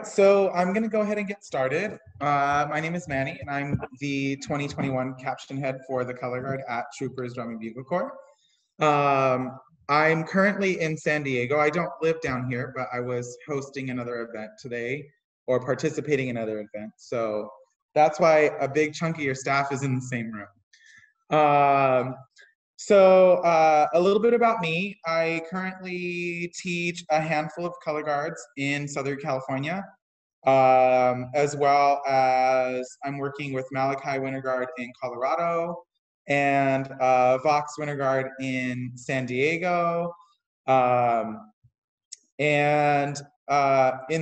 right, so I'm going to go ahead and get started. My name is Manny, and I'm the 2021 Caption Head for the Color Guard at Troopers Drum and Bugle Corps. I'm currently in San Diego. I don't live down here, but I was hosting another event today, or participating in another event. So that's why a big chunk of your staff is in the same room. So a little bit about me. I currently teach a handful of color guards in Southern California, as well as I'm working with Malachi Winterguard in Colorado and Vox Winter Guard in San Diego. In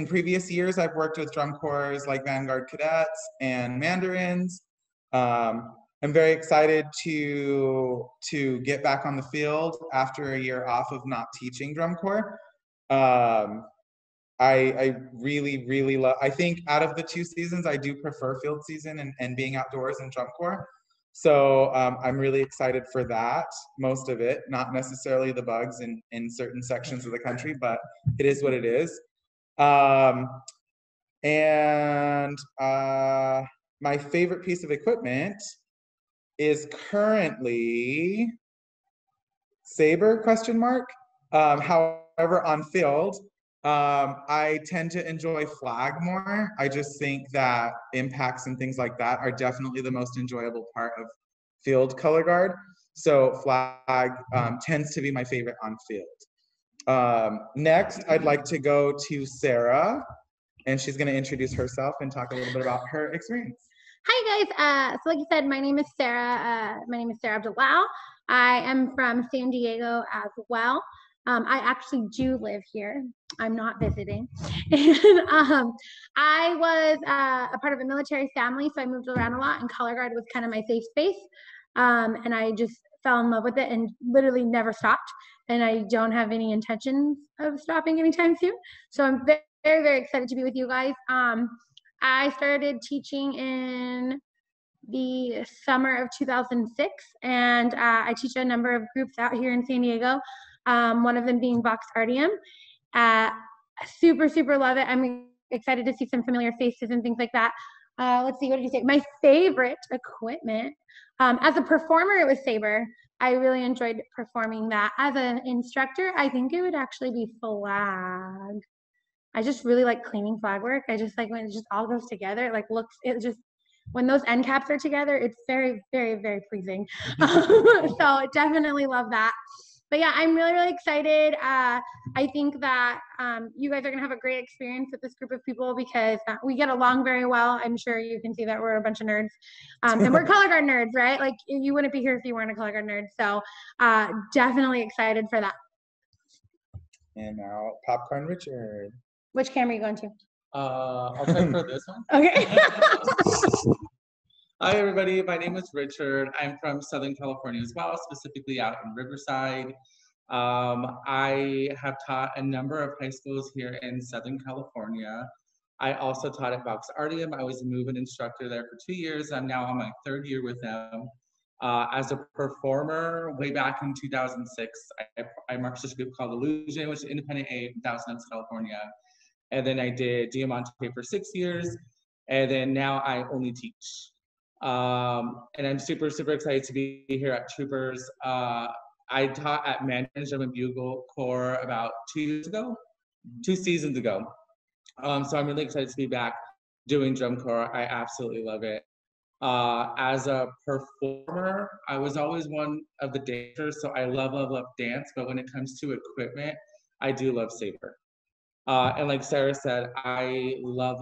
previous years, I've worked with drum corps like Vanguard Cadets and Mandarins. I'm very excited to get back on the field after a year off of not teaching drum corps. I really, really love, I think out of the two seasons, I do prefer field season and being outdoors and drum corps. So I'm really excited for that, most of it, not necessarily the bugs in certain sections of the country, but it is what it is. My favorite piece of equipment is currently saber ? However, on field, I tend to enjoy flag more. I just think that impacts and things like that are definitely the most enjoyable part of field color guard. So flag tends to be my favorite on field. Next, I'd like to go to Sarah, and she's going to introduce herself and talk a little bit about her experience. Hi guys, so like you said, my name is Sarah. My name is Sarah Abdullah. I am from San Diego as well. I actually do live here. I'm not visiting. And I was a part of a military family, so I moved around a lot, and color guard was kind of my safe space. And I just fell in love with it and literally never stopped. And I don't have any intentions of stopping anytime soon. So I'm very, very, very excited to be with you guys. I started teaching in the summer of 2006, and I teach a number of groups out here in San Diego, one of them being Vox Artium. Super, super love it. I'm excited to see some familiar faces and things like that. Let's see, what did you say? My favorite equipment. As a performer, it was saber. I really enjoyed performing that. As an instructor, I think it would actually be flag. I just really like cleaning flag work. I just like when it just all goes together, it like looks, it just, when those end caps are together, it's very, very, very pleasing. So definitely love that. But yeah, I'm really, really excited. I think that you guys are gonna have a great experience with this group of people, because we get along very well. I'm sure you can see that we're a bunch of nerds. And we're color guard nerds, right? Like you wouldn't be here if you weren't a color guard nerd. So definitely excited for that. And now Popcorn Richard. Which camera are you going to? I'll try for this one. Okay. Hi, everybody. My name is Richard. I'm from Southern California as well, specifically out in Riverside. I have taught a number of high schools here in Southern California. I also taught at Vox Artium. I was a movement instructor there for 2 years. I'm now on my third year with them. As a performer, way back in 2006, I marched this group called Illusion, which is independent aid in Thousand Oaks, California. And then I did Diamante for 6 years, and then now I only teach. And I'm super, super excited to be here at Troopers. I taught at Mandan's Drum and Bugle Corps about 2 seasons ago. So I'm really excited to be back doing drum corps. I absolutely love it. As a performer, I was always one of the dancers, so I love dance, but when it comes to equipment, I do love saber. And like Sarah said, I love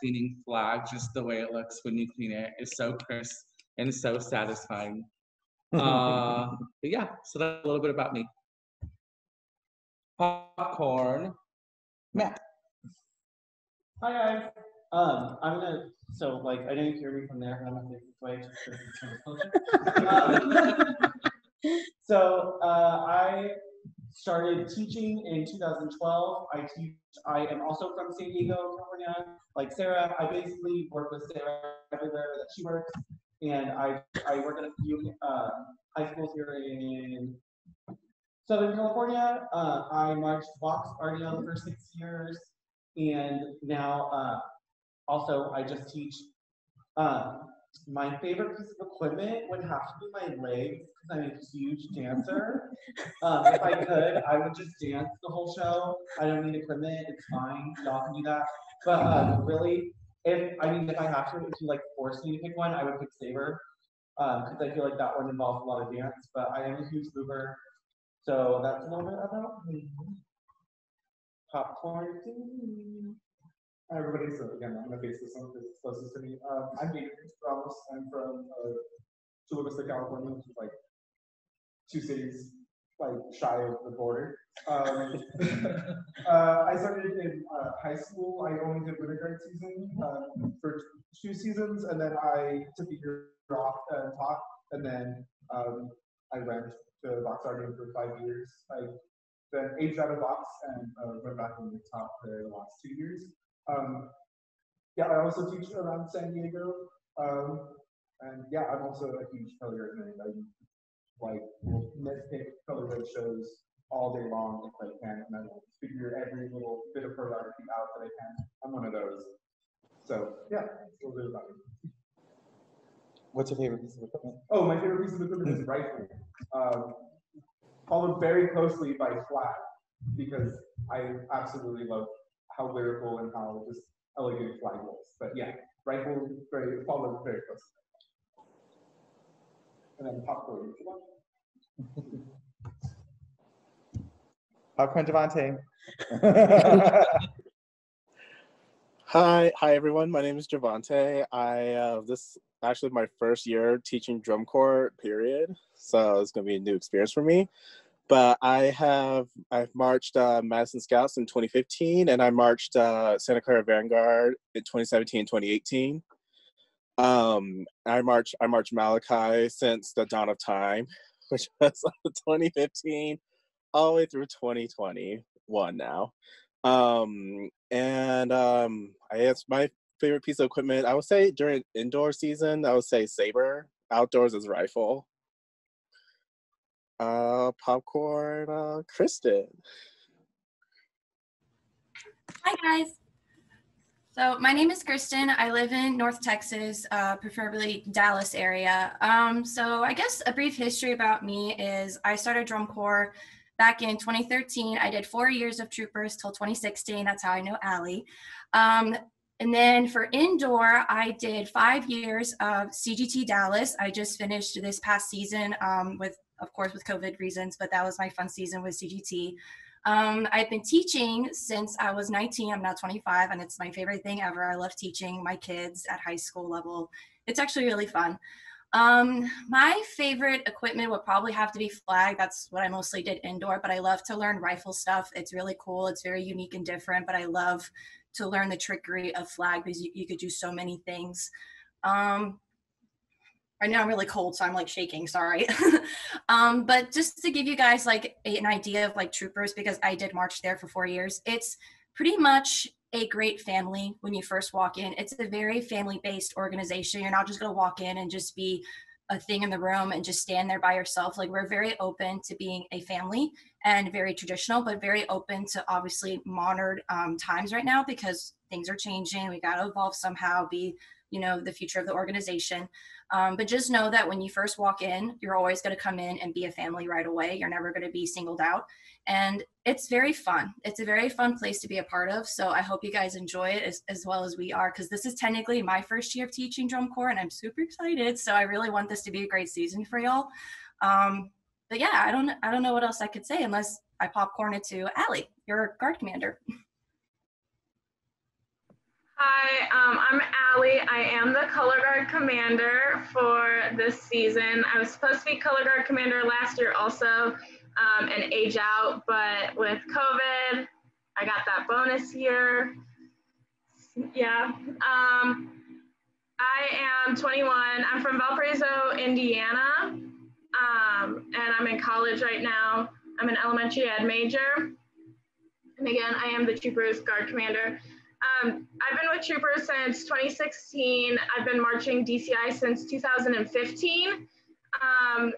cleaning flag. Just the way it looks when you clean it is so crisp and so satisfying. But yeah, so that's a little bit about me. Popcorn, Matt. Hi guys. I'm gonna. So like, I didn't hear me from there. I'm gonna wait. So I started teaching in 2012. I am also from San Diego, California. Like Sarah, I basically work with Sarah everywhere that she works, and I work at a few high schools here in Southern California. I marched Vox RDO for 6 years. And now also I just teach. My favorite piece of equipment would have to be my legs, because I'm a huge dancer. If I could, I would just dance the whole show. I don't need equipment, it's fine, y'all can do that. But really, if I have to, if you like force me to pick one, I would pick saber, because I feel like that one involves a lot of dance, but I am a huge mover. So that's a little bit about me. Popcorn. Hi everybody, so again, I'm going to base this one because it's closest to me. I'm Mandarins, I'm from Chula Vista, California, which is like two cities like shy of the border. I started in high school. I only did Winter Guard season for two seasons, and then I took a year off and taught, and then I went to Vox RDO for 5 years. I then aged out of Vox and went back and taught for the last 2 years. Yeah, I also teach around San Diego, and yeah, I'm also a huge Kelly Red fan. I like nitpick Kelly Red shows all day long if I can, and I will figure every little bit of choreography out that I can. I'm one of those. So yeah, a little bit about me. What's your favorite piece of equipment? Oh, my favorite piece of equipment is rifle, followed very closely by flag, because I absolutely love how lyrical and how just elegant flag was. But yeah, rifle very followed very close. And then popcorn. Popcorn Javante. Hi everyone. My name is Javante. This actually my first year teaching drum corps, period. So it's gonna be a new experience for me. But I've marched Madison Scouts in 2015, and I marched Santa Clara Vanguard in 2017 and 2018. I marched Malachi since the dawn of time, which was 2015, all the way through 2021 now. I guess my favorite piece of equipment, I would say during indoor season, I would say saber. Outdoors is rifle. Popcorn, Kristen. Hi guys. So my name is Kristen. I live in North Texas, preferably Dallas area. So I guess a brief history about me is I started drum corps back in 2013. I did 4 years of troopers till 2016. That's how I know Allie. And then for indoor, I did 5 years of CGT Dallas. I just finished this past season with COVID reasons, but that was my fun season with CGT. I've been teaching since I was 19, I'm now 25, and it's my favorite thing ever. I love teaching my kids at high school level. It's actually really fun. My favorite equipment would probably have to be flag. That's what I mostly did indoor, but I love to learn rifle stuff. It's really cool. It's very unique and different, but I love to learn the trickery of flag because you could do so many things. Right now I'm really cold, so I'm like shaking, sorry. But just to give you guys like an idea of like troopers, because I did march there for 4 years, it's pretty much a great family when you first walk in. It's a very family-based organization. You're not just gonna walk in and just be a thing in the room and just stand there by yourself. Like we're very open to being a family and very traditional, but very open to obviously modern times right now because things are changing. We gotta evolve somehow, be the future of the organization. But just know that when you first walk in, you're always going to come in and be a family right away. You're never going to be singled out. And it's very fun. It's a very fun place to be a part of. So I hope you guys enjoy it as well as we are, because this is technically my first year of teaching drum corps and I'm super excited. So I really want this to be a great season for y'all. But yeah, I don't know what else I could say unless I popcorn it to Allie, your guard commander. Hi, I'm Allie. I am the Color Guard Commander for this season. I was supposed to be Color Guard Commander last year also, and age out, but with COVID, I got that bonus year. Yeah. I am 21. I'm from Valparaiso, Indiana, and I'm in college right now. I'm an elementary ed major. And again, I am the Troopers Guard Commander. I've been with Troopers since 2016. I've been marching DCI since 2015.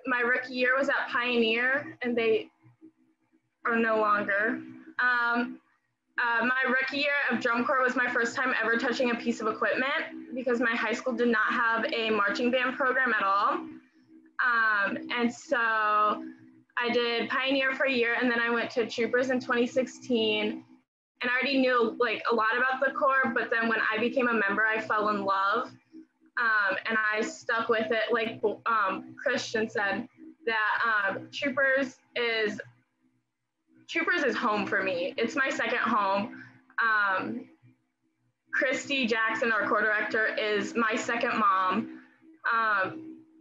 My rookie year was at Pioneer, and they are no longer. My rookie year of drum corps was my first time ever touching a piece of equipment because my high school did not have a marching band program at all. And so I did Pioneer for a year, and then I went to Troopers in 2016. And I already knew like a lot about the corps, but then when I became a member, I fell in love. And I stuck with it. Like Kristen said, that Troopers is home for me. It's my second home. Christy Jackson, our corps director, is my second mom.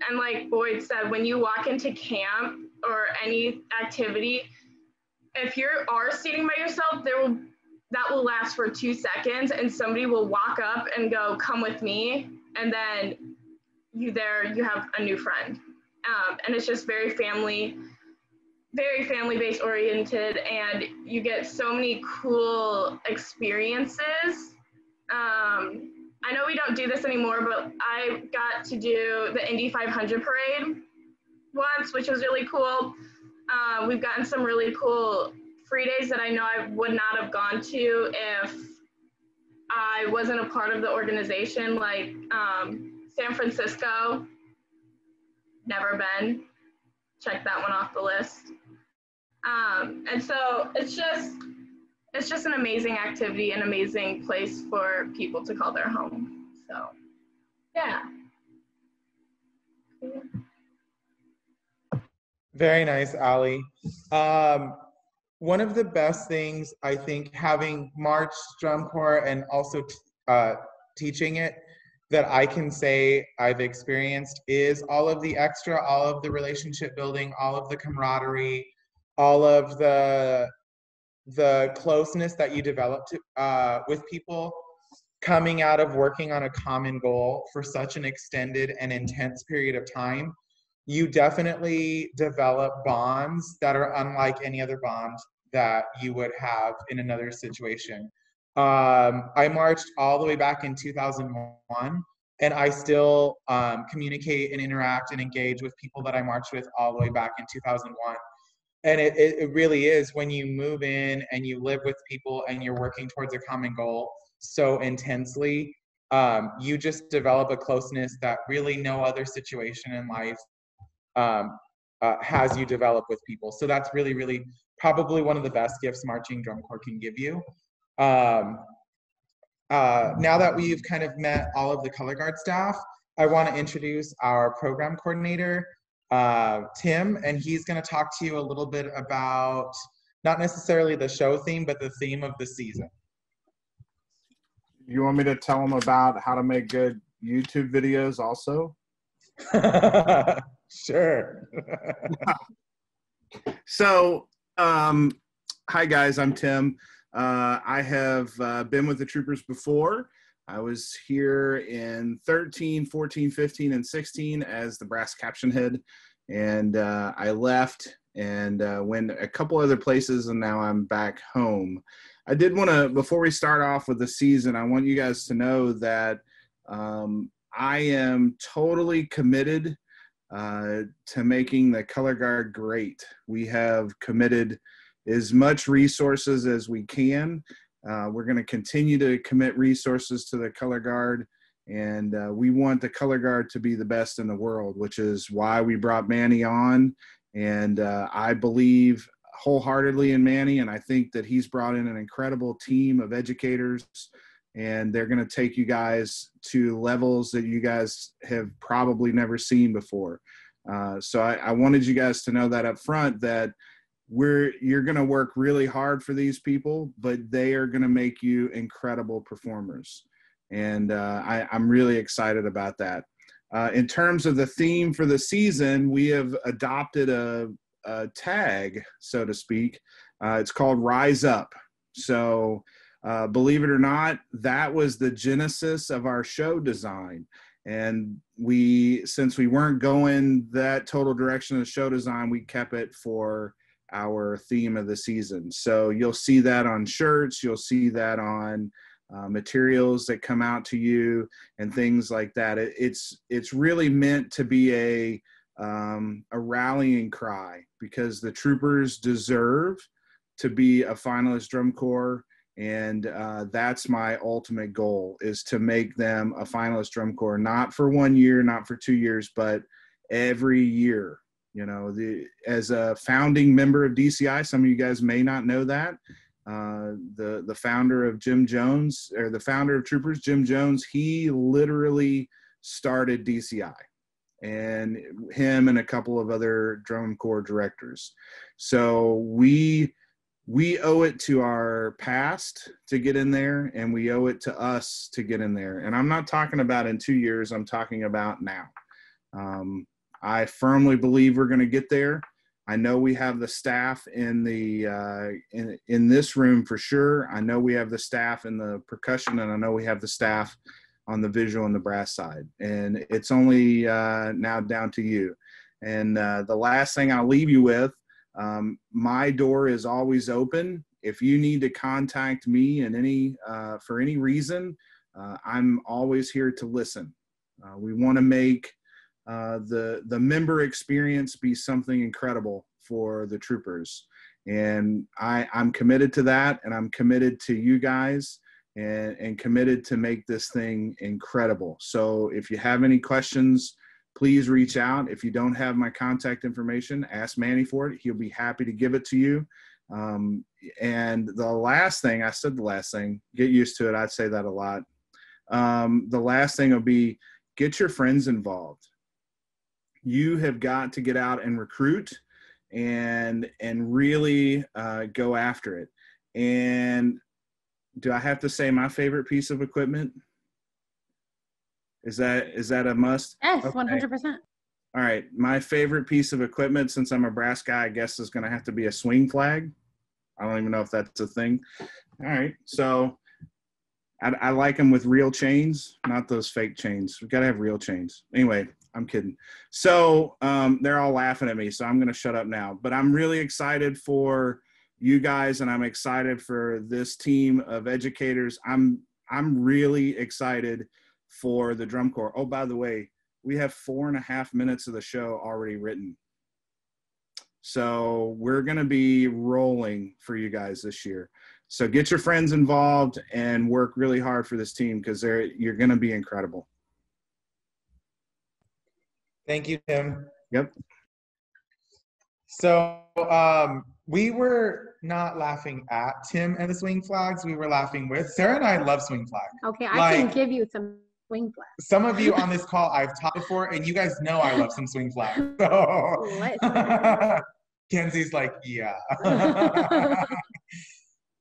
And like Boyd said, when you walk into camp or any activity, if you are seating by yourself, that will last for 2 seconds, and somebody will walk up and go, "Come with me," and then you have a new friend. And it's just very family-based oriented, and you get so many cool experiences. I know we don't do this anymore, but I got to do the Indy 500 parade once, which was really cool. We've gotten some really cool free days that I know I would not have gone to if I wasn't a part of the organization, like San Francisco, never been. Check that one off the list. And so it's just an amazing activity, an amazing place for people to call their home. So, yeah. Very nice, Allie. One of the best things, I think, having marched drum corps and also teaching it, that I can say I've experienced is all of the extra, all of the relationship building, all of the camaraderie, all of the closeness that you develop with people coming out of working on a common goal for such an extended and intense period of time. You definitely develop bonds that are unlike any other bond that you would have in another situation. I marched all the way back in 2001, and I still communicate and interact and engage with people that I marched with all the way back in 2001. And it really is, when you move in and you live with people and you're working towards a common goal so intensely, you just develop a closeness that really no other situation in life has you develop with people. So that's really, really probably one of the best gifts marching drum corps can give you. Now that we've kind of met all of the color guard staff, I want to introduce our program coordinator, Tim, and he's going to talk to you a little bit about not necessarily the show theme, but the theme of the season. You want me to tell them about how to make good YouTube videos also? Sure. So, hi guys, I'm Tim. I have been with the Troopers before. I was here in 13, 14, 15, and 16 as the brass caption head, and I left and went a couple other places, and now I'm back home. I did want to, before we start off with the season, I want you guys to know that I am totally committed to making the color guard great. We have committed as much resources as we can. We're going to continue to commit resources to the color guard, and we want the color guard to be the best in the world, which is why we brought Manny on. And I believe wholeheartedly in Manny, and I think that he's brought in an incredible team of educators, and they're going to take you guys to levels that you guys have probably never seen before. So I wanted you guys to know that up front, that you're going to work really hard for these people, but they are going to make you incredible performers. And I'm really excited about that. In terms of the theme for the season, we have adopted a tag, so to speak. It's called Rise Up. So believe it or not, that was the genesis of our show design. And since we weren't going that total direction of the show design, we kept it for our theme of the season. So you'll see that on shirts, you'll see that on materials that come out to you and things like that. It's really meant to be a rallying cry, because the Troopers deserve to be a finalist drum corps, And that's my ultimate goal, is to make them a finalist drum corps, not for 1 year, not for 2 years, but every year. You know, as a founding member of DCI, some of you guys may not know that. The founder of Jim Jones, or the founder of Troopers, Jim Jones, he literally started DCI, and him and a couple of other drum corps directors. So we owe it to our past to get in there, and we owe it to us to get in there. And I'm not talking about in 2 years, I'm talking about now. I firmly believe we're going to get there. I know we have the staff in the in this room for sure. I know we have the staff in the percussion, and I know we have the staff on the visual and the brass side. And it's only now down to you. And the last thing I'll leave you with, my door is always open. If you need to contact me in any for any reason, I'm always here to listen. We want to make the member experience be something incredible for the troopers, and I'm committed to that, and I'm committed to you guys, and committed to make this thing incredible. So if you have any questions, please reach out. If you don't have my contact information, ask Manny for it. He'll be happy to give it to you. And the last thing, I said the last thing, get used to it, I say that a lot. The last thing will be, get your friends involved. You have got to get out and recruit, and really go after it. And do I have to say my favorite piece of equipment? Is that a must? Yes, okay. 100%. All right, my favorite piece of equipment, since I'm a brass guy, I guess is going to have to be a swing flag. I don't even know if that's a thing. All right, so I like them with real chains, not those fake chains. We've got to have real chains. Anyway, I'm kidding. So they're all laughing at me, so I'm going to shut up now. But I'm really excited for you guys, and I'm excited for this team of educators. I'm really excited for the drum corps. Oh, by the way, we have 4.5 minutes of the show already written. So we're going to be rolling for you guys this year. So get your friends involved and work really hard for this team, because you're going to be incredible. Thank you, Tim. Yep. So we were not laughing at Tim and the swing flags. We were laughing with. Sarah and I love swing flags. Okay, I can give you some swing flags. Some of you on this call I've taught before, and you guys know I love some swing flags. So. Kenzie's like, yeah.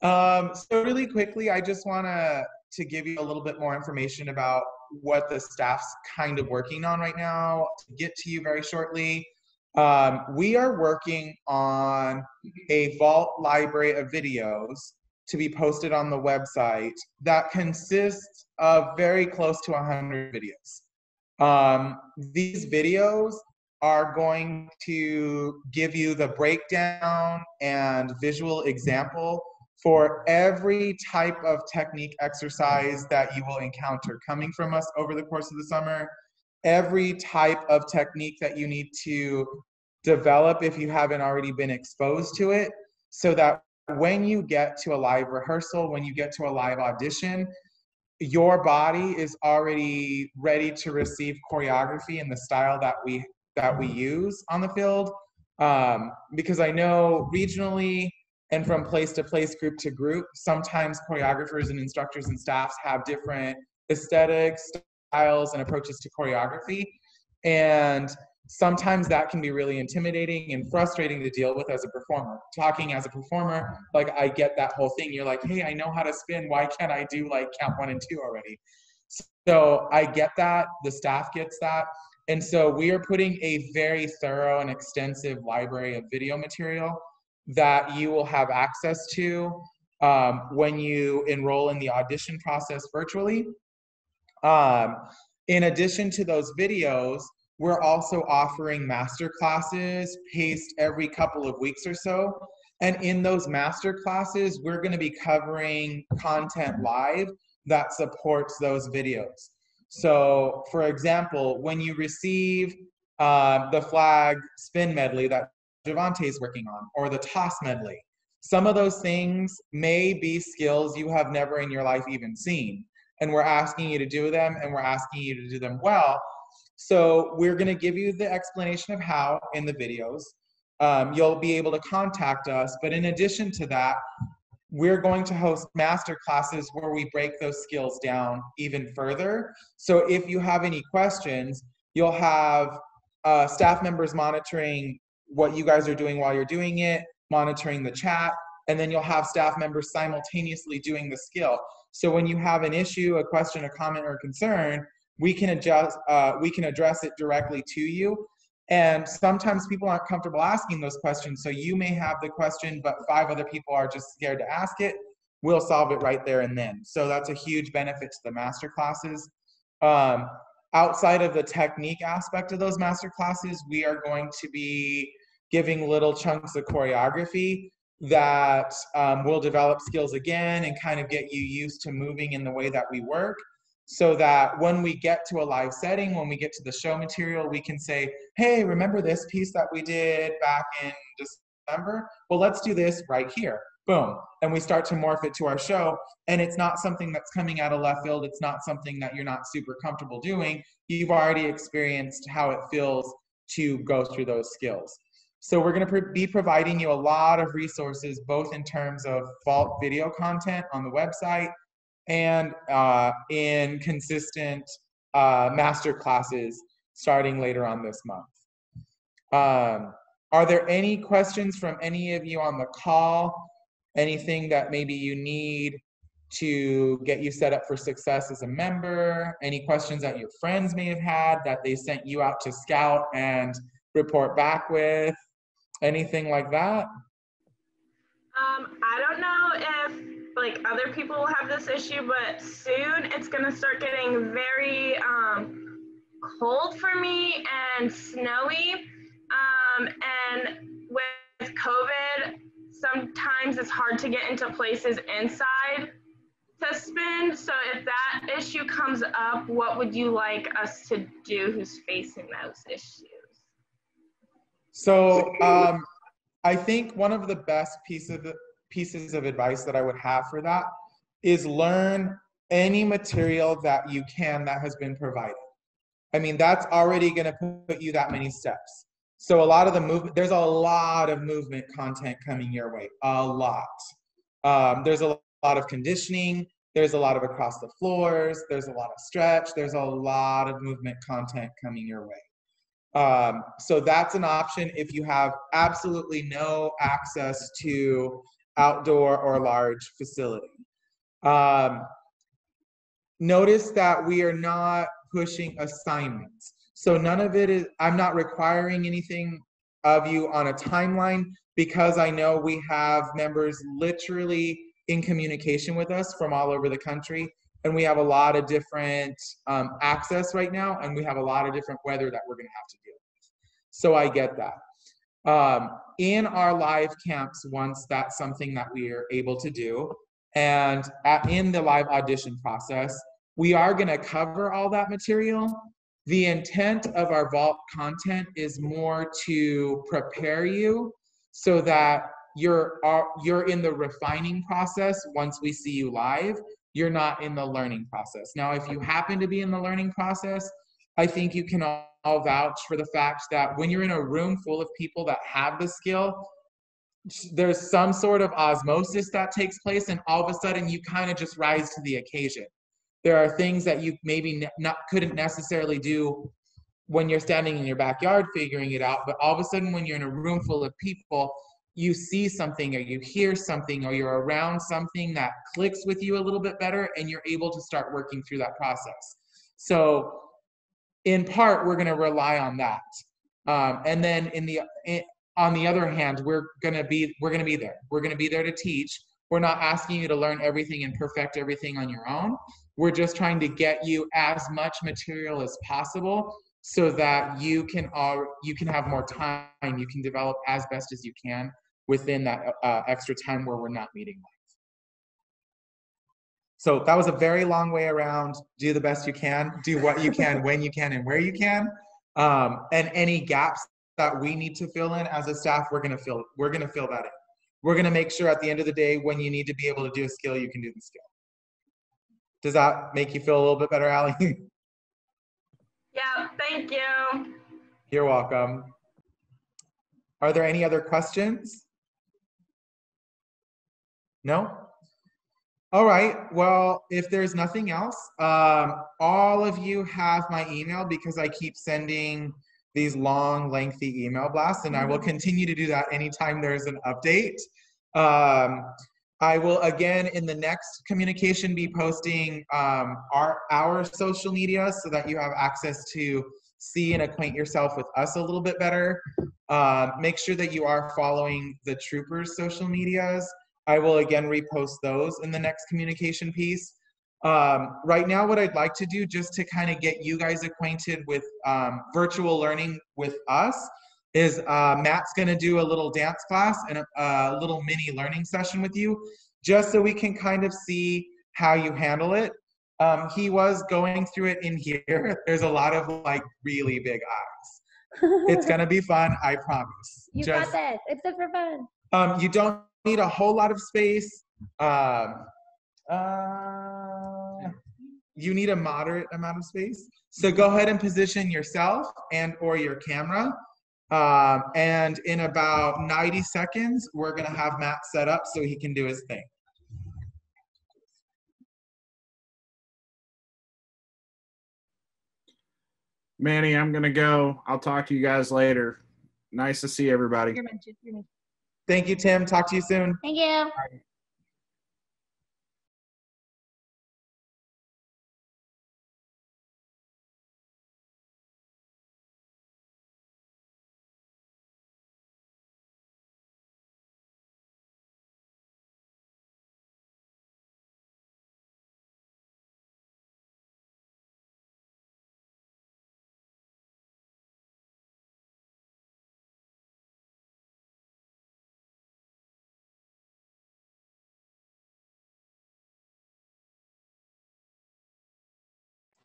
So really quickly, I just want to give you a little bit more information about what the staff's kind of working on right now to get to you very shortly. We are working on a vault library of videos to be posted on the website that consists of very close to 100 videos. These videos are going to give you the breakdown and visual example for every type of technique exercise that you will encounter coming from us over the course of the summer, every type of technique that you need to develop if you haven't already been exposed to it, so that when you get to a live rehearsal, when you get to a live audition, your body is already ready to receive choreography in the style that we use on the field. Because I know regionally, and from place to place, group to group, sometimes choreographers and instructors and staffs have different aesthetics, styles, and approaches to choreography. And sometimes that can be really intimidating and frustrating to deal with as a performer. Talking as a performer, like, I get that whole thing. You're like, hey, I know how to spin. Why can't I do like count 1 and 2 already? So I get that. The staff gets that. And so we are putting a very thorough and extensive library of video material that you will have access to when you enroll in the audition process virtually. In addition to those videos, we're also offering master classes paced every couple of weeks or so. And in those master classes, we're going to be covering content live that supports those videos. So, for example, when you receive the flag spin medley that Javante is working on, or the toss medley, Some of those things may be skills you have never in your life even seen, and we're asking you to do them, and we're asking you to do them well. So we're going to give you the explanation of how in the videos. You'll be able to contact us, but in addition to that, we're going to host master classes where we break those skills down even further. So if you have any questions, you'll have staff members monitoring what you guys are doing while you're doing it, monitoring the chat, and then you'll have staff members simultaneously doing the skill. So when you have an issue, a question, a comment, or a concern, we can address it directly to you. And sometimes people aren't comfortable asking those questions. So you may have the question, but 5 other people are just scared to ask it. We'll solve it right there and then. So that's a huge benefit to the master classes. Outside of the technique aspect of those master classes, we are going to be giving little chunks of choreography that will develop skills again and kind of get you used to moving in the way that we work. So that when we get to a live setting, when we get to the show material, we can say, hey, remember this piece that we did back in December? Well, let's do this right here. Boom. And we start to morph it to our show. And it's not something that's coming out of left field. It's not something that you're not super comfortable doing. You've already experienced how it feels to go through those skills. So we're going to be providing you a lot of resources, both in terms of vault video content on the website, and in consistent master classes starting later on this month. Are there any questions from any of you on the call? Anything that maybe you need to get you set up for success as a member? Any questions that your friends may have had that they sent you out to scout and report back with? Anything like that? I don't know if like other people will have this issue, but soon it's gonna start getting very cold for me and snowy. And with COVID, sometimes it's hard to get into places inside to spin. So if that issue comes up, what would you like us to do who's facing those issues? So I think one of the best pieces of advice that I would have for that is learn any material that you can that has been provided. I mean, that's already going to put you that many steps. So a lot of the movement, there's a lot of movement content coming your way, a lot. There's a lot of conditioning, there's a lot of across the floors, there's a lot of stretch, there's a lot of movement content coming your way. So that's an option if you have absolutely no access to outdoor or large facility. Notice that we are not pushing assignments. So none of it is, I'm not requiring anything of you on a timeline because I know we have members literally in communication with us from all over the country. And we have a lot of different access right now, and we have a lot of different weather that we're gonna have to deal with. So I get that. In our live camps, once that's something that we are able to do, and in the live audition process, we are going to cover all that material. The intent of our vault content is more to prepare you so that you're in the refining process once we see you live. You're not in the learning process. Now, if you happen to be in the learning process, I think you can all vouch for the fact that when you're in a room full of people that have the skill, there's some sort of osmosis that takes place, and all of a sudden you kind of just rise to the occasion. There are things that you maybe couldn't necessarily do when you're standing in your backyard figuring it out, but all of a sudden when you're in a room full of people, you see something or you hear something or you're around something that clicks with you a little bit better, and you're able to start working through that process. So in part, we're going to rely on that, and then on the other hand, we're going to be there. We're going to be there to teach. We're not asking you to learn everything and perfect everything on your own. We're just trying to get you as much material as possible so that you can have more time. You can develop as best as you can within that extra time where we're not meeting live. So that was a very long way around. Do the best you can, do what you can, when you can, and where you can. And any gaps that we need to fill in as a staff, we're gonna fill that in. We're going to make sure at the end of the day, when you need to be able to do a skill, you can do the skill. Does that make you feel a little bit better, Allie? Yeah, thank you. You're welcome. Are there any other questions? No? All right, well, if there's nothing else, all of you have my email because I keep sending these long, lengthy email blasts, and I will continue to do that anytime there's an update. I will, again, in the next communication, be posting our social media so that you have access to see and acquaint yourself with us a little bit better. Make sure that you are following the Troopers' social medias. I will again repost those in the next communication piece. Right now, what I'd like to do, just to kind of get you guys acquainted with virtual learning with us, is Matt's gonna do a little dance class and a little mini learning session with you, just so we can kind of see how you handle it. He was going through it in here. There's a lot of like really big eyes. It's gonna be fun, I promise. You got this, it's super fun. You don't need a whole lot of space. You need a moderate amount of space. So go ahead and position yourself and or your camera. And in about 90 seconds, we're gonna have Matt set up so he can do his thing. Manny, I'm gonna go. I'll talk to you guys later. Nice to see everybody. Thank you, Tim. Talk to you soon. Thank you. Bye.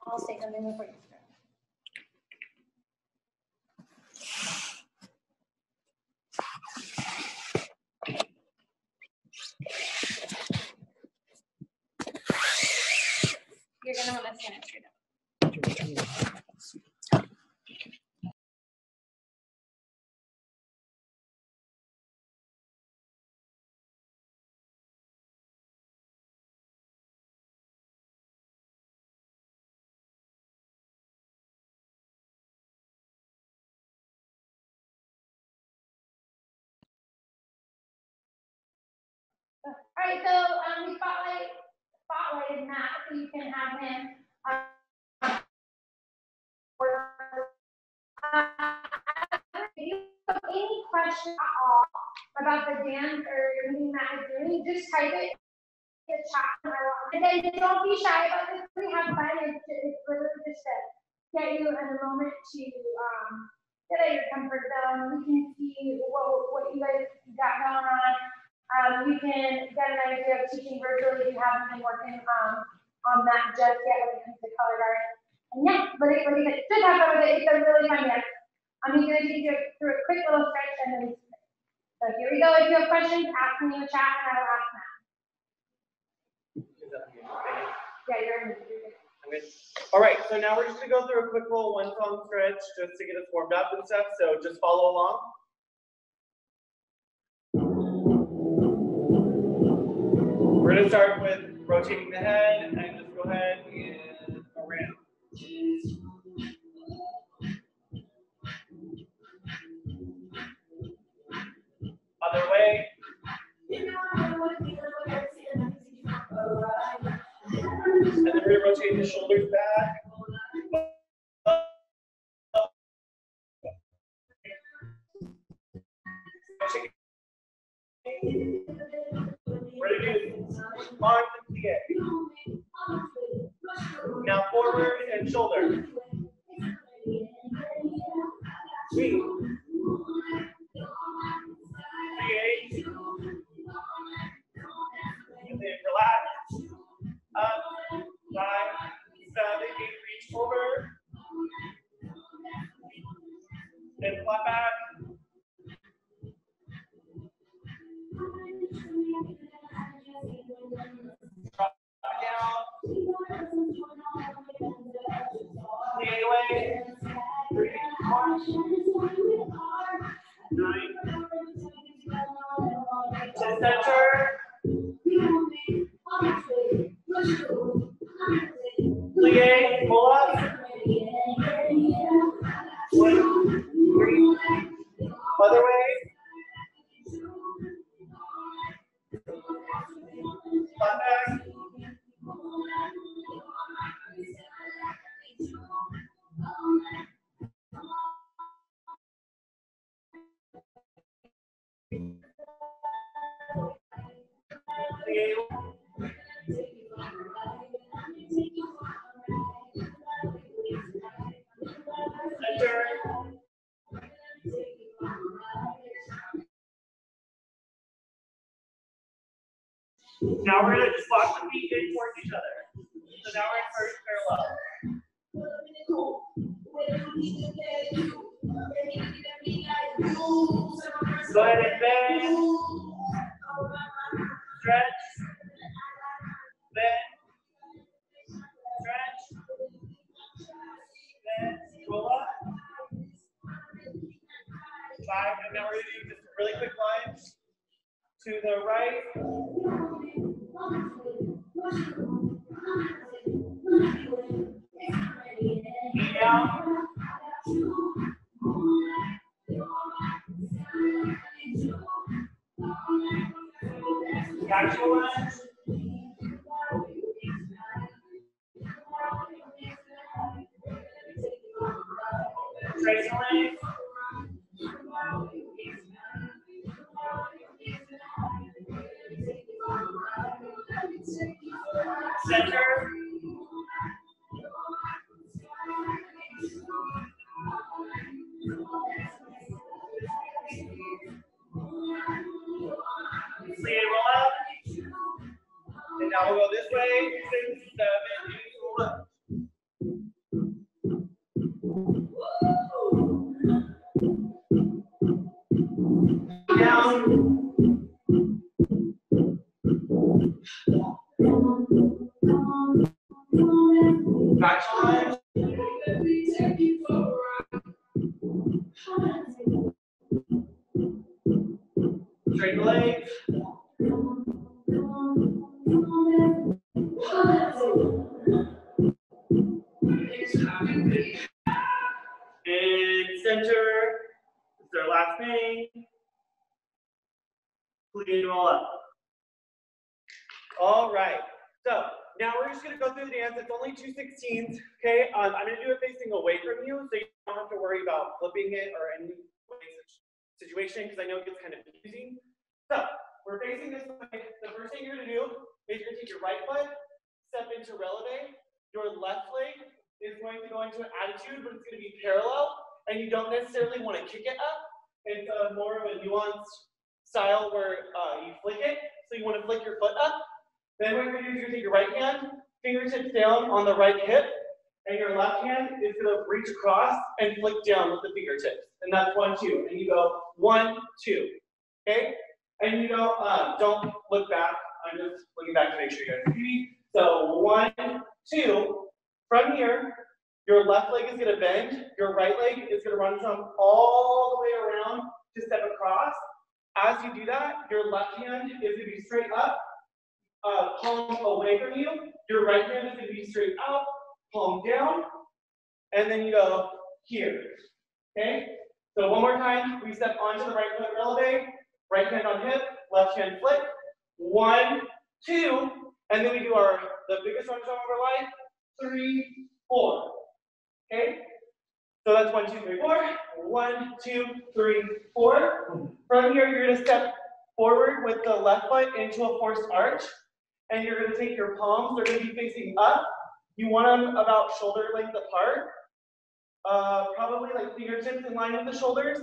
I'll say something before you start. You're gonna want to stand it straight up. All right, so we spotlighted Matt, so you can have him work. If you have any questions at all about the dance or anything Matt is doing, just type it in the chat. And then don't be shy about this. We have fun. It's literally just to get you in a moment to get out of your comfort zone. We can see what you guys got going on. You can get an idea of teaching virtually if you haven't been working on that just yet when it comes to color guard. And yeah, but it should have fun with it. It's a really fun dance. I'm going to take you through a quick little stretch and then so here we go. If you have questions, ask me in the chat and I will ask Matt. Yeah, you're in. Okay. All right, so now we're just going to go through a quick little one-song stretch just to get us warmed up and stuff, so just follow along. We're going to start with rotating the head and just go ahead and around. Other way. And then we rotate the shoulders back. We're going to do long plie. Now forward and shoulder. Sweep. Plie. And then relax. Up, 5, 7, 8, reach over. Then flat back. Now we're going to just walk the feet in towards each other. So now we're in first parallel. Go ahead and bend. Stretch. Bend. Stretch. Bend. Roll up. Five. And now we're going to do just a really quick line to the right. Yeah. I'm going to do it facing away from you, so you don't have to worry about flipping it or any situation, because I know it gets kind of confusing. So we're facing this way. The first thing you're going to do is you're going to take your right foot, step into releve. Your left leg is going to go into an attitude, but it's going to be parallel, and you don't necessarily want to kick it up. It's more of a nuanced style where you flick it, so you want to flick your foot up. Then what you're going to do is you're going to take your right hand, fingertips down on the right hip, and your left hand is going to reach across and flick down with the fingertips. And that's 1, 2. And you go 1, 2. Okay? And you go, don't look back. I'm just looking back to make sure you guys can see. So 1, 2. From here, your left leg is going to bend. Your right leg is going to run from all the way around to step across. As you do that, your left hand is going to be straight up, palm away from you. Your right hand is going to be straight out, palm down, and then you go here. Okay? So one more time, we step onto the right foot releve, right hand on hip, left hand flick. 1, 2, and then we do the biggest run of our life, 3, 4. Okay? So that's 1, 2, 3, 4. 1, 2, 3, 4. From here, you're going to step forward with the left foot into a forced arch, and you're going to take your palms, they're going to be facing up. You want them about shoulder length apart, probably like fingertips in line with the shoulders,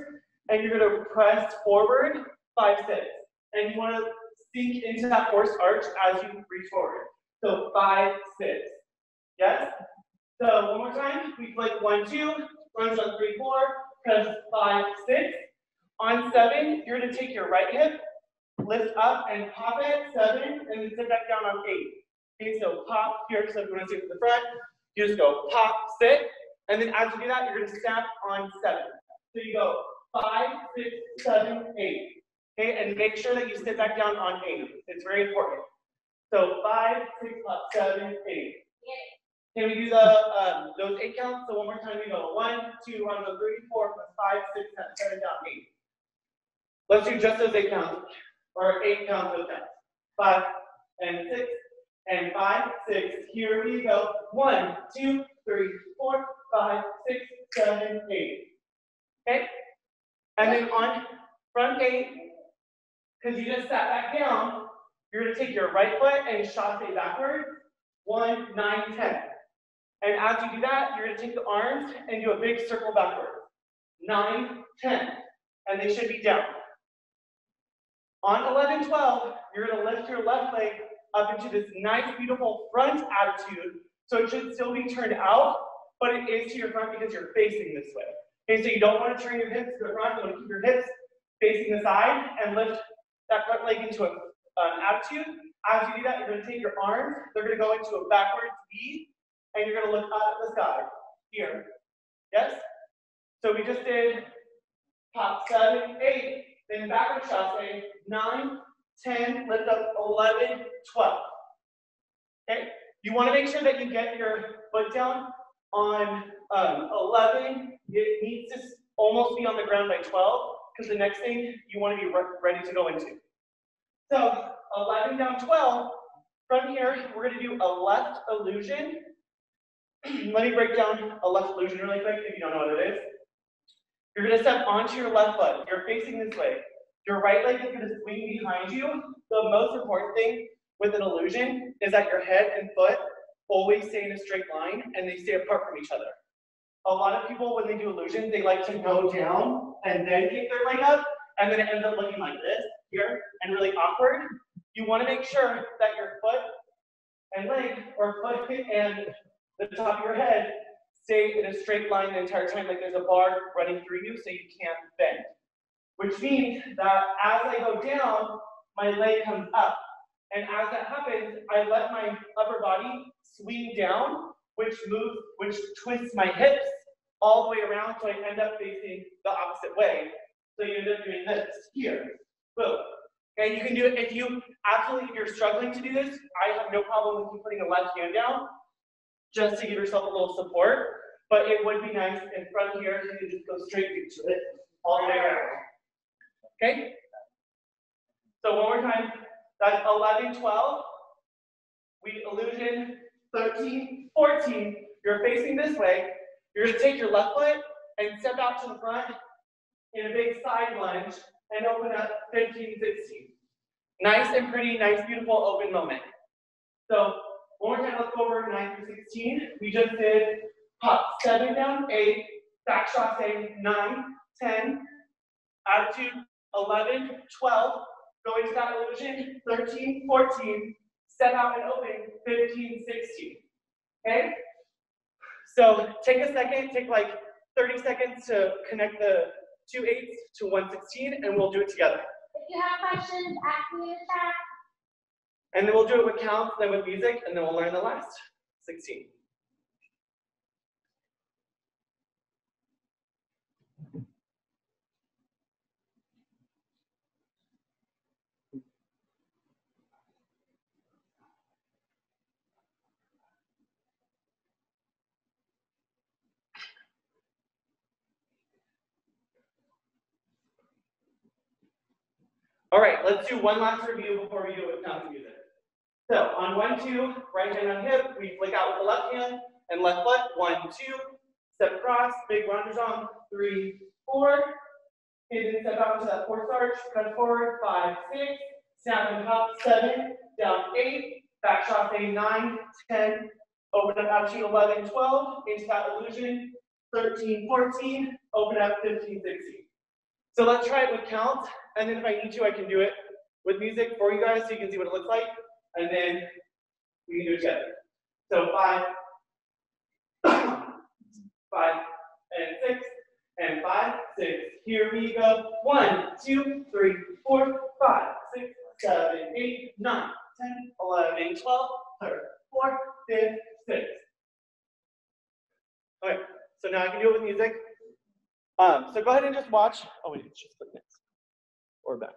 and you're going to press forward, 5, 6. And you want to sink into that forced arch as you reach forward. So 5, 6. Yes? So one more time, we flick 1, 2, runs on 3, 4, press 5, 6. On 7, you're going to take your right hip, lift up and pop it, 7, and then sit back down on 8. Okay, so pop here, so if you want to sit to the front, you just go pop, sit, and then as you do that, you're going to snap on 7. So you go 5, 6, 7, 8. Okay, and make sure that you sit back down on 8. It's very important. So 5, 6, 7, 8. Can we do the those 8 counts? So one more time, we go 1, 2, on the 3, 4, plus 5, 6, 7, down 8. Let's do just those 8 counts, or 8 counts of that. 5 and 6 and 5, 6. Here we go. 1, 2, 3, 4, 5, 6, 7, 8. Okay, and then on front 8, because you just sat back down, you're going to take your right foot and chasse backwards. 1, 9, 10. And as you do that, you're going to take the arms and do a big circle backwards. 9, 10. And they should be down. On 11, 12, you're going to lift your left leg up into this nice, beautiful front attitude. So it should still be turned out, but it is to your front because you're facing this way. Okay, so you don't want to turn your hips to the front. You want to keep your hips facing the side and lift that front leg into an attitude. As you do that, you're going to take your arms. They're going to go into a backwards V, and you're going to look up at the sky here. Yes? So we just did top 7, 8, then backward chasse, 9, 10, lift up 11, 12. Okay? You want to make sure that you get your foot down on 11. It needs to almost be on the ground by 12, because the next thing you want to be ready to go into. So 11 down 12, from here, we're going to do a left illusion. Let me break down a left illusion really quick if you don't know what it is. You're going to step onto your left foot. You're facing this way. Your right leg is going to swing behind you. The most important thing with an illusion is that your head and foot always stay in a straight line and they stay apart from each other. A lot of people, when they do illusions, they like to go down and then kick their leg up, and then it ends up looking like this here and really awkward. You want to make sure that your foot and leg, or foot and the top of your head, stay in a straight line the entire time, like there's a bar running through you so you can't bend. Which means that as I go down, my leg comes up. And as that happens, I let my upper body swing down, which twists my hips all the way around, so I end up facing the opposite way. So you end up doing this here. Boom. And you can do it if you absolutely, if you're struggling to do this, I have no problem with you putting a left hand down just to give yourself a little support. But it would be nice in front here if you could just go straight into it all the way around. Okay? So one more time. That's 11, 12. We illusion 13, 14. You're facing this way. You're going to take your left foot and step out to the front in a big side lunge and open up 15, 16. Nice and pretty, nice, beautiful open moment. So one more time, let's go over 9 through 16. We just did pop 7 down, 8, back chasse, 9, 10, attitude 11, 12. Go into that illusion, 13, 14, step out and open, 15, 16, okay? So take a second, take like 30 seconds to connect the 2 8s to 1 16, and we'll do it together. If you have questions, ask me in the chat. And then we'll do it with counts, then with music, and then we'll learn the last 16. All right, let's do one last review before we do it with counts and music. So on 1, 2, right hand on hip, we flick out with the left hand and left foot. 1, 2, step across, big round jump. 3, 4, and then step out into that fourth arch, cut forward. 5, 6, snap and hop. 7, down 8, back chasse. 9, 10, open up out 11, 12, into that illusion. 13, 14, open up 15, 16. So let's try it with counts, and then if I need to, I can do it with music for you guys so you can see what it looks like, and then we can do it together. So 5, 5, and 6, and 5, 6. Here we go. 1, 2, 3, 4, 5, 6, 7, 8, 9, 10, 11, 12, 13, 14, 15, 16. All right, so now I can do it with music. So go ahead and just watch. Oh wait, just click next or back.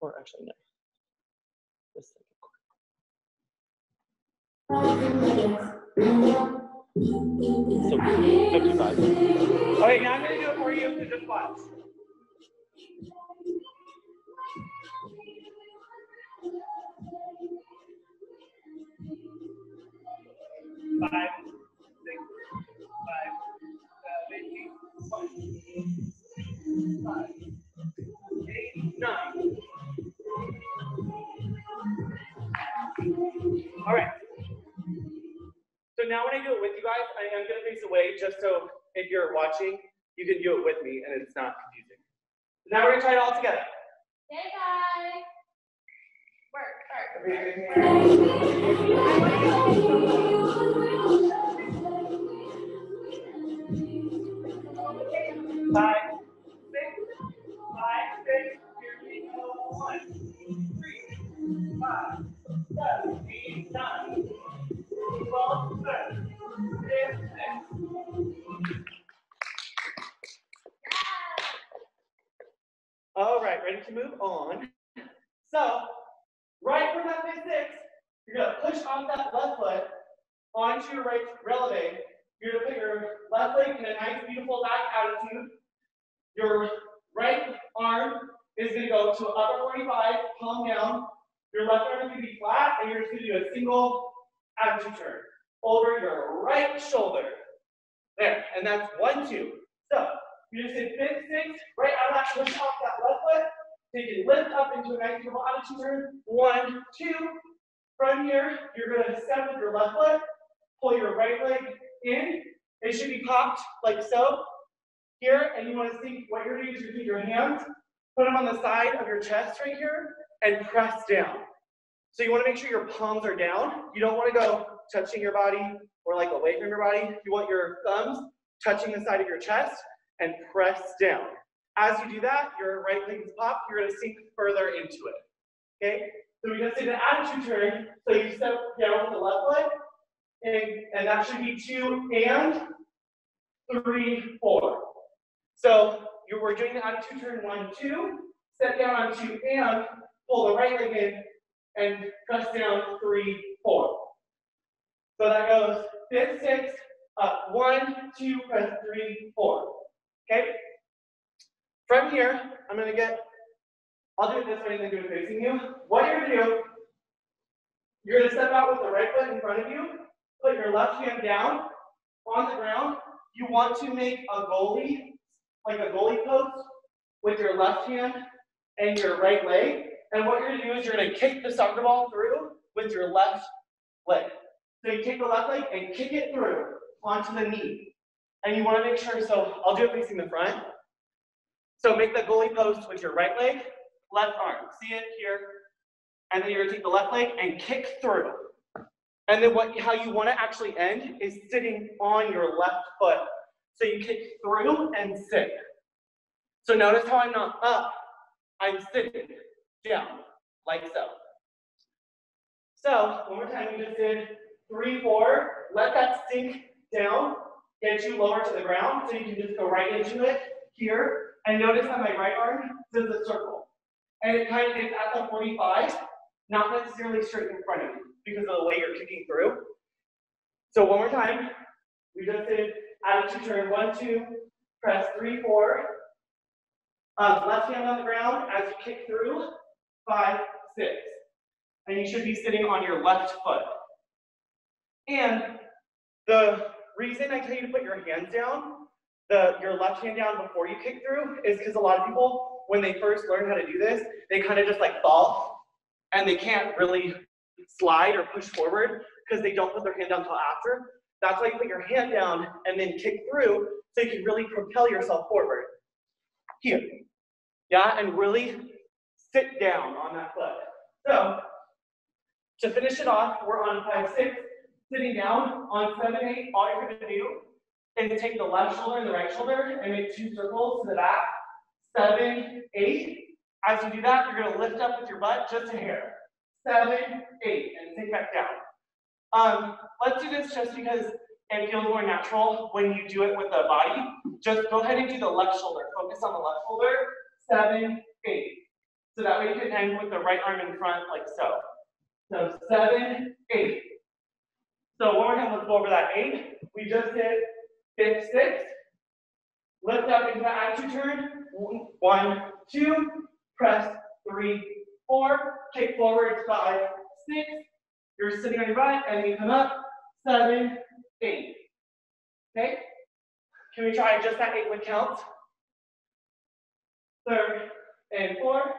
Or actually, no. This thing. So 55. Okay, now I'm going to do it for you to just watch. Five, six, five, seven, eight, nine. All right. So now when I do it with you guys, I am going to face away just so if you're watching, you can do it with me and it's not confusing. So now we're going to try it all together. Hey guys. Work, start. Five, six, five, six, two, one, three, five, seven, eight, nine. All right, ready to move on. So, right from that fifth six, you're going to push off that left foot onto your right releve. You're going to put your left leg in a nice, beautiful back attitude. Your right arm is going to go to upper 45, palm down. Your left arm is going to be flat, and you're just going to do a single attitude turn over your right shoulder. There, and that's 1, 2. So you're just in fifth, six, right out of that, push off that left foot. So you can lift up into a nice beautiful attitude turn. 1, 2. From here, you're gonna step with your left foot, pull your right leg in. It should be popped like so. Here, and you want to think what you're doing is you're doing your hands, put them on the side of your chest right here, and press down. So you want to make sure your palms are down. You don't want to go touching your body or like away from your body. You want your thumbs touching the side of your chest and press down. As you do that, your right leg is popped. You're going to sink further into it. Okay? So we're going to do the attitude turn. So you step down with the left leg. And that should be 2 and 3, 4. So you were doing the attitude turn 1, 2. Step down on 2 and pull the right leg in. And press down 3, 4. So that goes fifth, six, up 1, 2, press 3, 4. Okay? From here, I'm going to get, I'll do it this way and then do it facing you. What you're going to do, you're going to step out with the right foot in front of you, put your left hand down on the ground. You want to make a goalie, like a goalie post, with your left hand and your right leg. And what you're going to do is you're going to kick the soccer ball through with your left leg. So you take the left leg and kick it through onto the knee. And you want to make sure, so I'll do it facing the front. So make the goalie post with your right leg, left arm. See it here? And then you're going to take the left leg and kick through. And then what, how you want to actually end is sitting on your left foot. So you kick through and sit. So notice how I'm not up, I'm sitting. Down, like so. So, one more time, you just did 3, 4. Let that sink down, get you lower to the ground, so you can just go right into it here. And notice that my right arm does a circle. And it kind of is at the 45, not necessarily straight in front of you because of the way you're kicking through. So, one more time, we just did attitude turn 1, 2, press 3, 4. Left hand on the ground as you kick through. 5, 6. And you should be sitting on your left foot. And the reason I tell you to put your hands down, your left hand down before you kick through, is because a lot of people, when they first learn how to do this, they kind of just like fall and they can't really slide or push forward because they don't put their hand down until after. That's why you put your hand down and then kick through so you can really propel yourself forward. Here. Yeah, and really sit down on that foot. So, to finish it off, we're on 5, 6, sitting down. On 7, 8, all you're going to do is take the left shoulder and the right shoulder and make 2 circles to the back. 7, 8, As you do that, you're gonna lift up with your butt just a hair. 7, 8, and sink back down. Let's do this just because it feels more natural when you do it with the body. Just go ahead and do the left shoulder. Focus on the left shoulder. 7, 8. So that way you can end with the right arm in front, like so. So 7, 8. So one more time, let's go over that 8. We just did 5, 6. Lift up into the attitude turn. 1, 2. Press 3, 4. Kick forward 5, 6. You're sitting on your butt and you come up. 7, 8. Okay? Can we try just that 8 would count? 3rd and 4th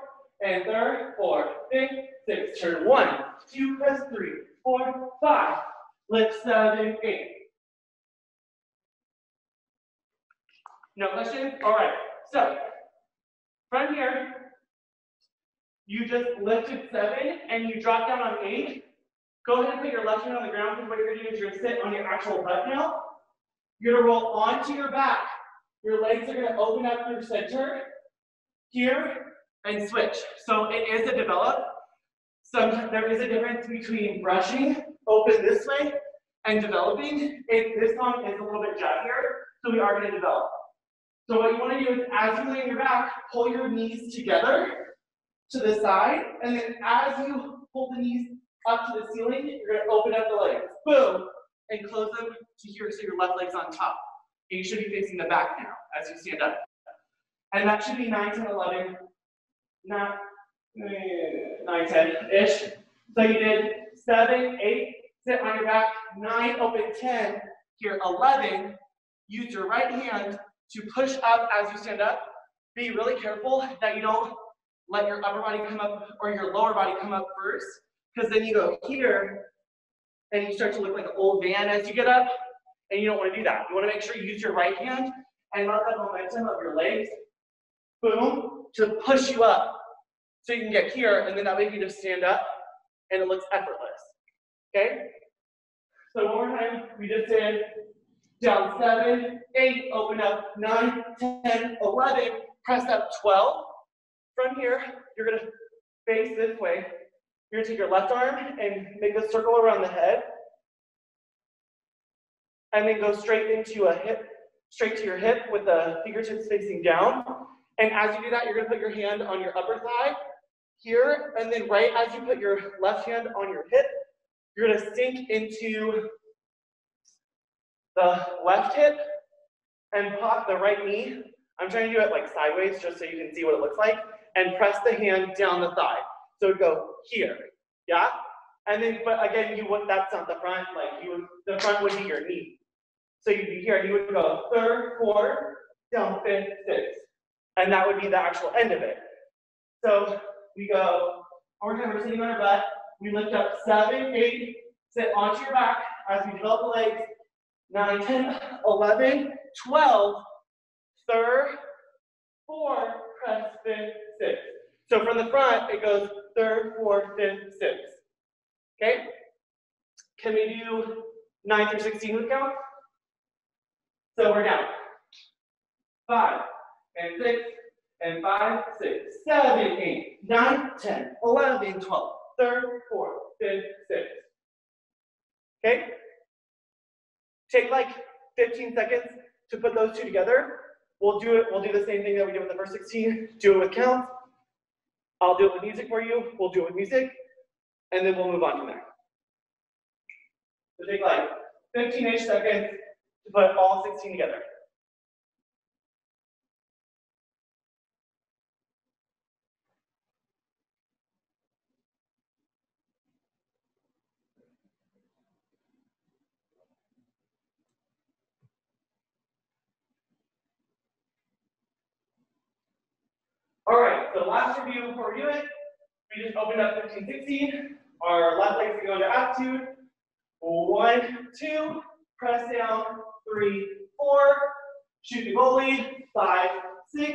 and 3rd, 4th, 5th, 6th. Turn 1, 2, press 3, 4, 5. Lift 7, 8. No questions? All right. So from here, you just lifted 7 and you drop down on 8. Go ahead and put your left hand on the ground because what you're going to do is you're going to sit on your actual butt now. You're going to roll onto your back. Your legs are going to open up through center here and switch. So it is a develop. So there is a difference between brushing open this way and developing. This one is a little bit jackier, so we are going to develop. So what you want to do is as you lay on your back, pull your knees together to the side, and then as you pull the knees up to the ceiling, you're going to open up the legs, boom, and close them to here so your left leg's on top. And you should be facing the back now as you stand up. And that should be 9, 10, 11, 9, 10-ish. So you did 7, 8, sit on your back, 9, open 10, here 11, use your right hand to push up as you stand up. Be really careful that you don't let your upper body come up or your lower body come up first. Because then you go here, and you start to look like an old man as you get up, and you don't want to do that. You want to make sure you use your right hand and let that momentum of your legs, boom, to push you up. So you can get here, and then that way you just stand up, and it looks effortless. Okay? So one more time, we just did down 7, 8, open up 9, 10, 11, press up 12. From here, you're going to face this way. You're going to take your left arm and make a circle around the head. And then go straight into a hip, straight to your hip with the fingertips facing down. And as you do that, you're going to put your hand on your upper thigh here. And then right as you put your left hand on your hip, you're going to sink into the left hip and pop the right knee. I'm trying to do it like sideways just so you can see what it looks like. And press the hand down the thigh. So go here, yeah? And then, but again, you would, that's not the front, like you would, the front would be your knee. So you'd be here, you would go 3rd, 4th, down 5th, 6th. And that would be the actual end of it. So we go, one more time, we're sitting on our butt. We lift up 7, 8, sit onto your back as we develop the legs. 9, 10, 11, 12, 3rd, 4, press 5, 6. So from the front, it goes 3rd, 4th, 5th, 6th. Okay? Can we do 9 through 16 with count? So we're down. 5 and 6 and 5, 6, 7, 8, 9, 10, 11, 12, 3rd, 4th, 5th, 6th. Okay? Take like 15 seconds to put those two together. We'll do the same thing that we did with the first 16. Do it with counts. I'll do it with music for you, we'll do it with music, and then we'll move on from there. So take like 15-ish seconds to put all 16 together. All right, so last review before we do it, we just opened up 15-16. Our left leg's gonna go into aptitude. 1, 2, press down, 3, 4, shoot the goal lead, 5, 6,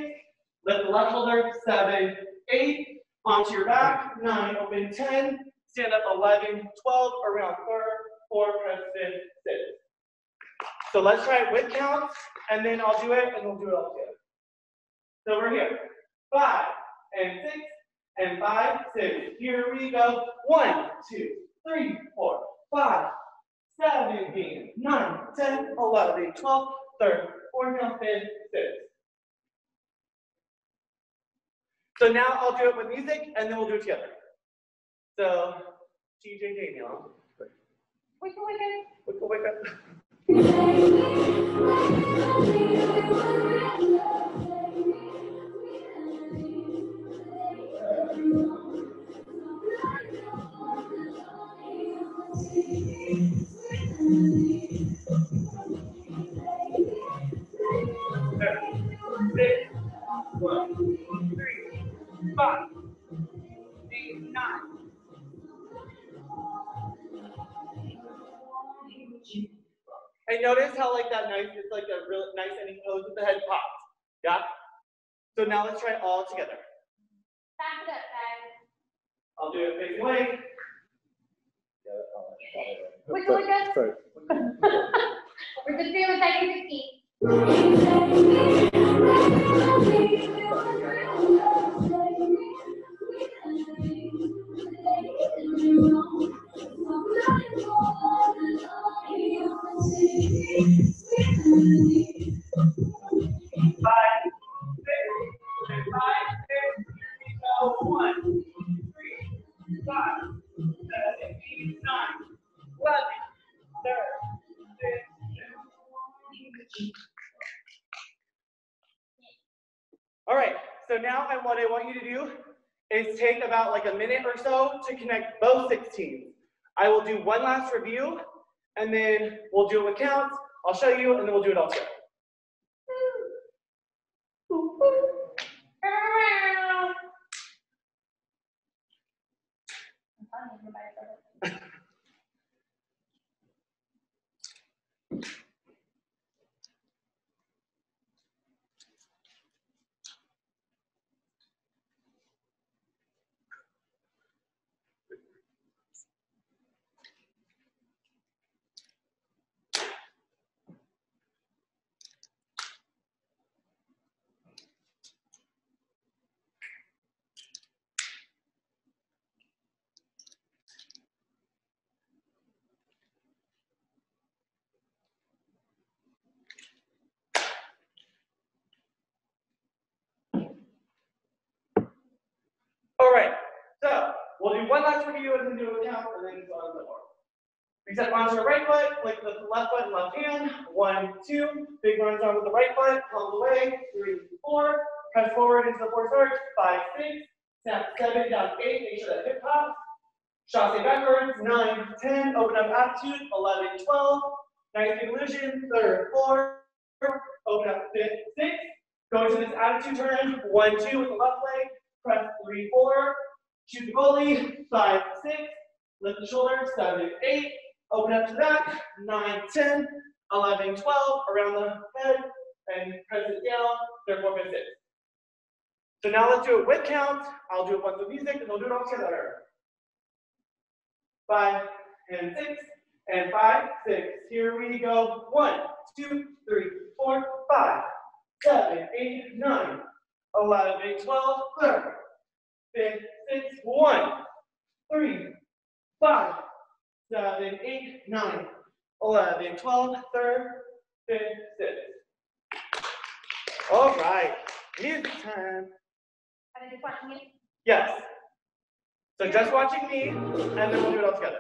lift the left shoulder, 7, 8, onto your back, 9, open 10, stand up 11, 12, around 3rd, 4, press 5, 6. So let's try it with counts, and then I'll do it, and we'll do it all together. So we're here. 5 and six, and 5, 6. Here we go. 1, 2, 3, 4, 5, 7, 8, 9, 10, 11, 12, 13, 14, 15, 16. So now I'll do it with music, and then we'll do it together. So, GJJ, Neil. Wicca, wicca. Wicca, wicca. And notice how like that nice, it's like a real nice ending pose with the head popped. Yeah? So now let's try it all together. Back it up, guys. I'll do it big way. We're going to do it back in 15. 5, 6, 5, 6. So 1, 3, 5, 7, 8, 9, 11, 13, 15. All right, so now what I want you to do is take about like a minute or so to connect both 16s. I will do one last review, and then we'll do it with counts. I'll show you, and then we'll do it all together. One last review and then do it with counts, and then go on the board. Reset arms with the right foot, click with the left foot and left hand. 1, 2, big arms on with the right foot, all the way. 3, 4, press forward into the forward arch. 5, 6, snap 7, down 8, make sure that hip pops. Chasse backwards. 9, 10, open up aptitude. 11, 12, nice illusion. 3rd, 4, open up 5, 6. Go into this attitude turn. 1, 2 with the left leg, press 3, 4. Shoot the goalie, 5, 6, lift the shoulder, 7, 8, open up to that, 9, 10, 11, 12, around the head, and press it down, 3, 4, 5, 6. So now let's do it with counts. I'll do it once with music, and we'll do it all together. 5, and 6, and 5, 6. Here we go. 1, 2, 3, 4, 5, 7, 8, 9, 11, 12, 13. 5, 6, 1, 3, 5, 7, 8, 9, 11, 12, 13, 15, 16. All right, music time. Are they just watching me? Yes. So just watching me, and then we'll do it all together.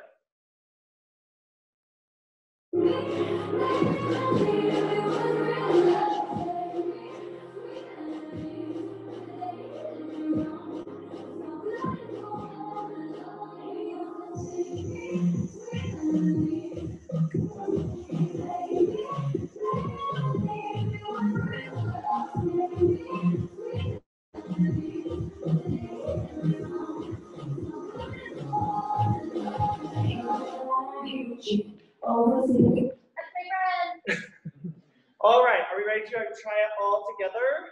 All right, are we ready to try it all together?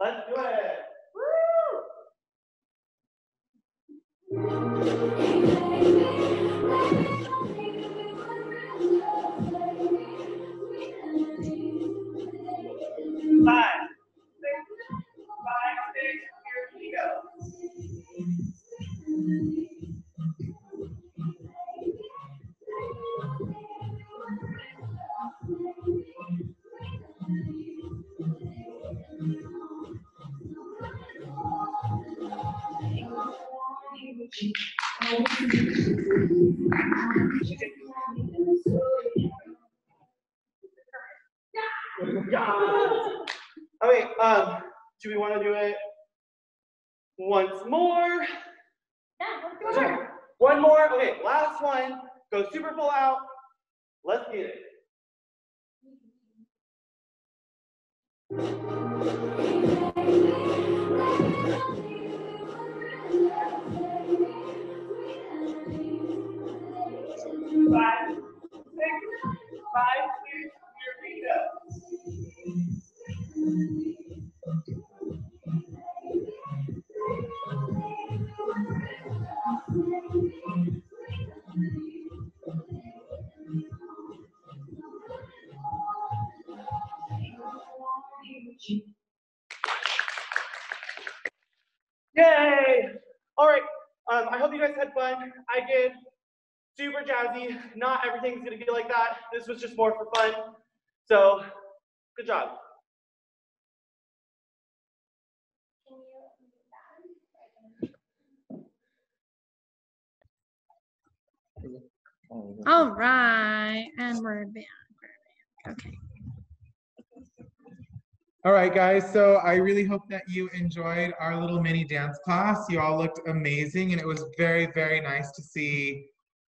Let's do it. Woo! 5, 6, 5, 6, Okay, do we want to do it once more? Yeah, sure. One more. Okay, last one. Go super full out. Let's get it. Five, six, five, two, three, go. Yay! All right, I hope you guys had fun. I did super jazzy. Not everything's gonna be like that. This was just more for fun. So, good job. All right, and we're back. Okay. All right, guys, so I really hope that you enjoyed our little mini dance class. You all looked amazing, and it was very, very nice to see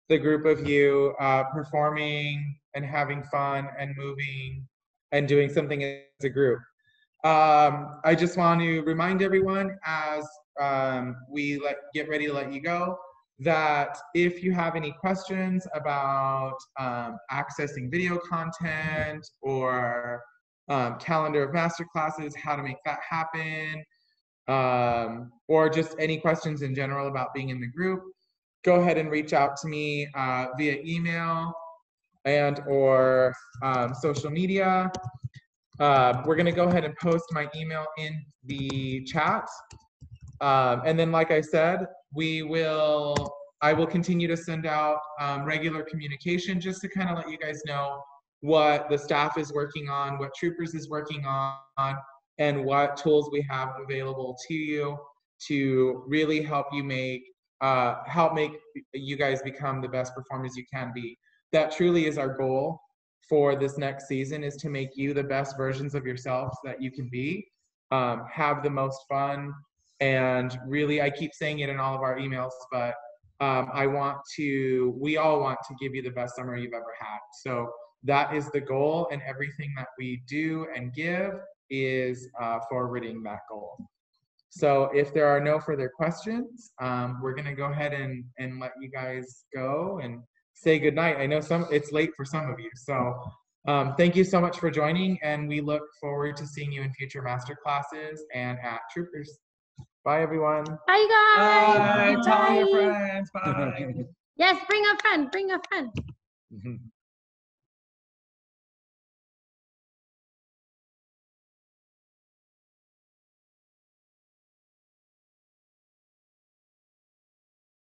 the group of you performing and having fun and moving and doing something as a group. I just want to remind everyone as we get ready to let you go that if you have any questions about accessing video content or calendar of master classes, how to make that happen, or just any questions in general about being in the group, go ahead and reach out to me via email and or social media. We're gonna go ahead and post my email in the chat. And then, like I said, I will continue to send out regular communication just to kind of let you guys know what the staff is working on, what Troopers is working on, and what tools we have available to you to really help you make, you guys become the best performers you can be. That truly is our goal for this next season, is to make you the best versions of yourselves that you can be, have the most fun, and really, I keep saying it in all of our emails, but we all want to give you the best summer you've ever had. So that is the goal, and everything that we do and give is forwarding that goal. So if there are no further questions, we're gonna go ahead and let you guys go and say goodnight. I know it's late for some of you, so thank you so much for joining, and we look forward to seeing you in future master classes and at Troopers. Bye, everyone. Bye, you guys. Bye. Tell your friends. Bye. Yes, bring a friend. Bring a friend.